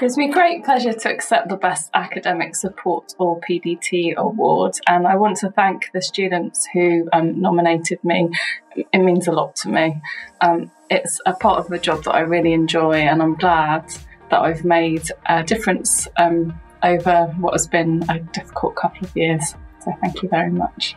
It gives me great pleasure to accept the Best Academic Support or PDT award, and I want to thank the students who nominated me. It means a lot to me. It's a part of the job that I really enjoy, and I'm glad that I've made a difference over what has been a difficult couple of years. So thank you very much.